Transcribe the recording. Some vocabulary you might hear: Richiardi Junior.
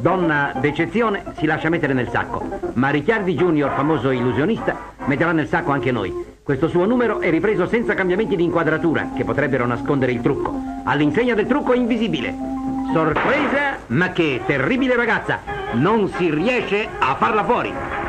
Donna d'eccezione si lascia mettere nel sacco, ma Richiardi Junior, famoso illusionista, metterà nel sacco anche noi. Questo suo numero è ripreso senza cambiamenti di inquadratura, che potrebbero nascondere il trucco. All'insegna del trucco invisibile. Sorpresa, ma che terribile ragazza! Non si riesce a farla fuori!